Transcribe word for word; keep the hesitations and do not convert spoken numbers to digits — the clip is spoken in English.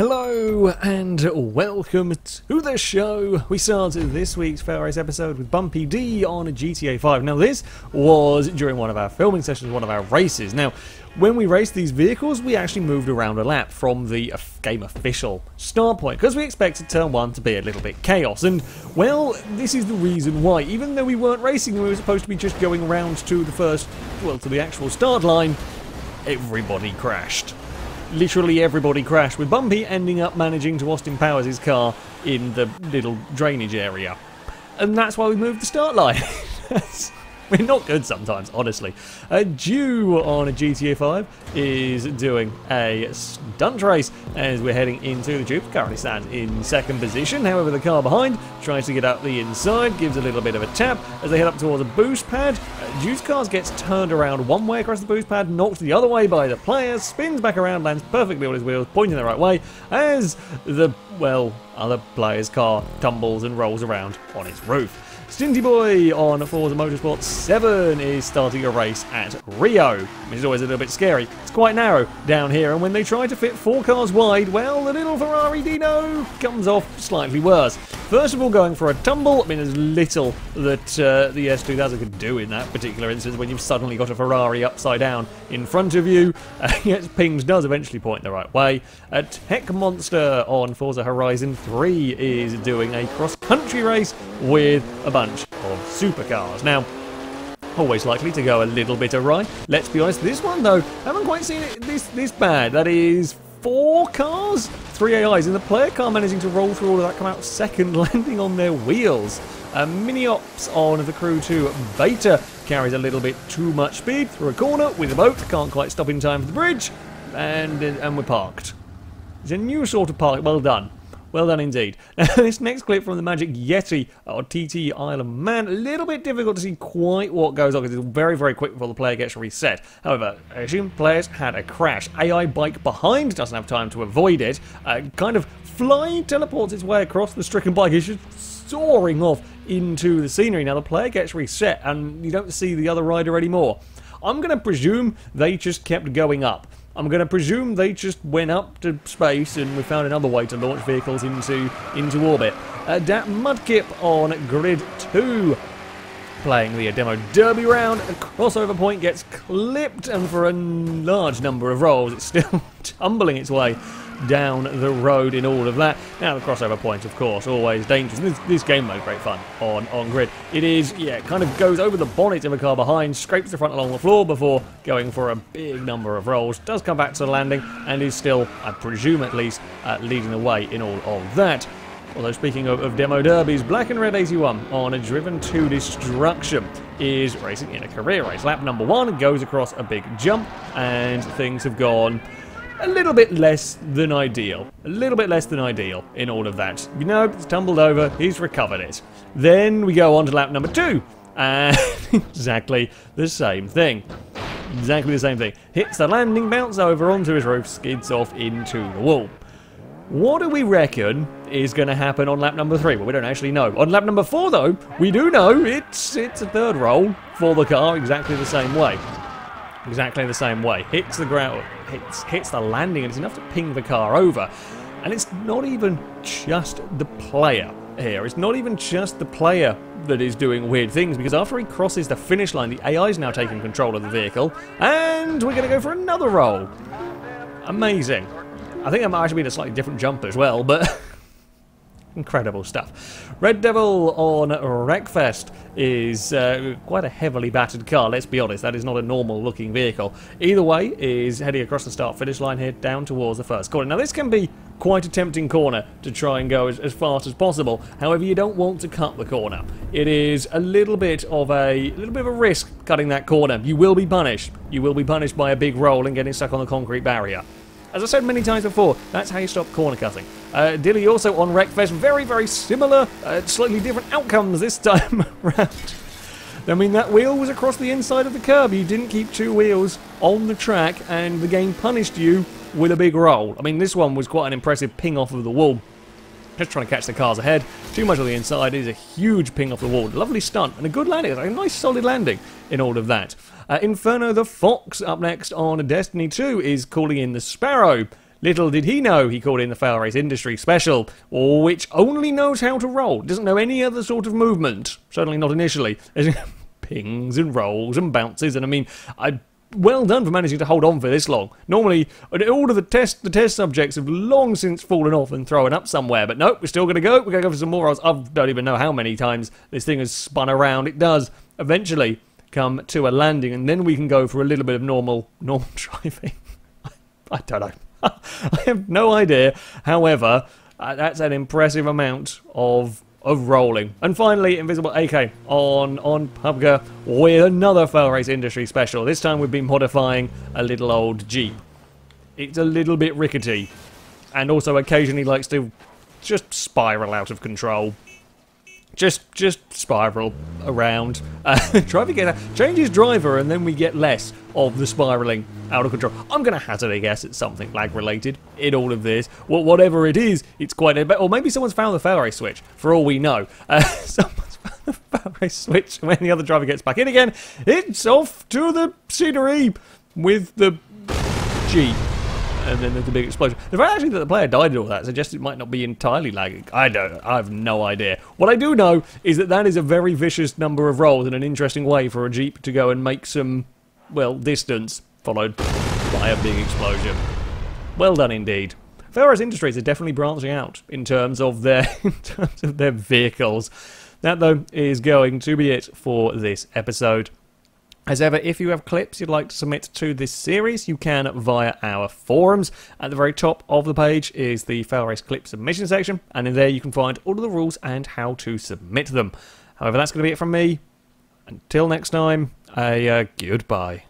Hello and welcome to the show. We started this week's FailRace episode with Bumpy D on G T A five. Now this was during one of our filming sessions, one of our races. Now when we raced these vehicles, we actually moved around a lap from the game official start point because we expected turn one to be a little bit chaos, and well, this is the reason why. Even though we weren't racing, we were supposed to be just going around to the first, well, to the actual start line, everybody crashed. Literally everybody crashed, with Bumpy ending up managing to Austin Powers his car in the little drainage area. And that's why we moved the start line. We're not good sometimes, honestly. A Dew on G T A five is doing a stunt race as we're heading into the tube. Currently stands in second position. However, the car behind tries to get up the inside, gives a little bit of a tap as they head up towards a boost pad. Dew's car gets turned around one way across the boost pad, knocked the other way by the player, spins back around, lands perfectly on his wheels, pointing the right way as the, well, other player's car tumbles and rolls around on its roof. Stinty Boy on Forza Motorsport seven is starting a race at Rio, which is always a little bit scary. It's quite narrow down here, and when they try to fit four cars wide, well, the little Ferrari Dino comes off slightly worse. First of all, going for a tumble. I mean, there's little that uh, the S two thousand could do in that particular instance when you've suddenly got a Ferrari upside down in front of you. Uh, yes, Pings does eventually point the right way. A Tech Monster on Forza Horizon three is doing a cross-country race with a bunch of supercars. Now, always likely to go a little bit awry. Let's be honest, this one, though, haven't quite seen it this, this bad. That is four cars, three A Is, and the player car managing to roll through all of that, come out second, landing on their wheels. A mini ops on the Crew two beta carries a little bit too much speed through a corner with a boat, can't quite stop in time for the bridge, and and we're parked. It's a new sort of park. Well done. Well done indeed. This next clip from the Magic Yeti or T T Island Man, a little bit difficult to see quite what goes on because it's very, very quick before the player gets reset. However, I assume players had a crash. A I bike behind doesn't have time to avoid it. Uh, kind of flying teleports its way across the stricken bike. It's just soaring off into the scenery. Now the player gets reset and you don't see the other rider anymore. I'm going to presume they just kept going up. I'm going to presume they just went up to space and we found another way to launch vehicles into into orbit. Uh, Dat Mudkip on Grid two, playing the demo derby round. A crossover point gets clipped, and for a large number of rolls, it's still tumbling its way down the road in all of that. Now the crossover point, of course, always dangerous. This, this game mode, great fun on, on Grid. It is, yeah, kind of goes over the bonnet of a car behind, scrapes the front along the floor before going for a big number of rolls, does come back to the landing, and is still, I presume at least, uh, leading the way in all of that. Although speaking of, of demo derbies, Black and Red eighty-one on a Driven to Destruction is racing in a career race. Lap number one goes across a big jump, and things have gone a little bit less than ideal. A little bit less than ideal in all of that. You know, it's tumbled over, he's recovered it. Then we go on to lap number two. And exactly the same thing. Exactly the same thing. Hits the landing, bounces over onto his roof, skids off into the wall. What do we reckon is going to happen on lap number three? Well, we don't actually know. On lap number four, though, we do know it's, it's a third roll for the car exactly the same way. Exactly the same way. Hits the ground, hits, hits the landing, and it's enough to ping the car over. And it's not even just the player here. It's not even just the player that is doing weird things, because after he crosses the finish line, the A I is now taking control of the vehicle, and we're going to go for another roll. Amazing. I think that might actually be a slightly different jump as well, but incredible stuff. Red Devil on Wreckfest is uh, quite a heavily battered car, let's be honest. That is not a normal looking vehicle. Either way is heading across the start finish line here down towards the first corner. Now this can be quite a tempting corner to try and go as, as fast as possible. However, you don't want to cut the corner. It is a little bit of a little bit of a risk cutting that corner. You will be punished. You will be punished by a big roll and getting stuck on the concrete barrier. As I said many times before, that's how you stop corner cutting. Uh, Dilly also on Wreckfest, very, very similar, uh, slightly different outcomes this time around. I mean, that wheel was across the inside of the curb. You didn't keep two wheels on the track, and the game punished you with a big roll. I mean, this one was quite an impressive ping off of the wall. Just trying to catch the cars ahead. Too much on the inside is a huge ping off the wall. Lovely stunt and a good landing. Like a nice solid landing in all of that. Uh, Inferno the Fox up next on Destiny two is calling in the Sparrow Little did he know he called in the FailRace Industry Special, which only knows how to roll. Doesn't know any other sort of movement. Certainly not initially. Pings and rolls and bounces, and I mean, I... well done for managing to hold on for this long. Normally, all of the test the test subjects have long since fallen off and thrown up somewhere, but nope, we're still going to go. We're going to go for some more. I don't even know how many times this thing has spun around. It does eventually come to a landing, and then we can go for a little bit of normal, normal driving. I don't know. I have no idea. However, uh, that's an impressive amount of... of rolling. And finally, Invisible A K on on P U B G with another FailRace Industry Special. This time we've been modifying a little old Jeep. It's a little bit rickety, and also occasionally likes to just spiral out of control. Just just spiral around. Uh, try to get out. Change his driver, and then we get less of the spiraling out of control. I'm going to hazard a guess at something lag related in all of this. Well, whatever it is, it's quite a bit. Or maybe someone's found the FailRace switch, for all we know. Uh, someone's found the FailRace switch, and when the other driver gets back in again, it's off to the scenery with the Jeep. And then there's a big explosion. The fact actually that the player died and all that suggests it might not be entirely lagging. I don't, I have no idea. What I do know is that that is a very vicious number of rolls and an interesting way for a Jeep to go and make some, well, distance, followed by a big explosion. Well done indeed. FailRace Industries are definitely branching out in terms of their, in terms of their vehicles. That though is going to be it for this episode. As ever, if you have clips you'd like to submit to this series, you can via our forums. At the very top of the page is the FailRace clip submission section, and in there you can find all of the rules and how to submit them. However, that's going to be it from me. Until next time, a uh, goodbye.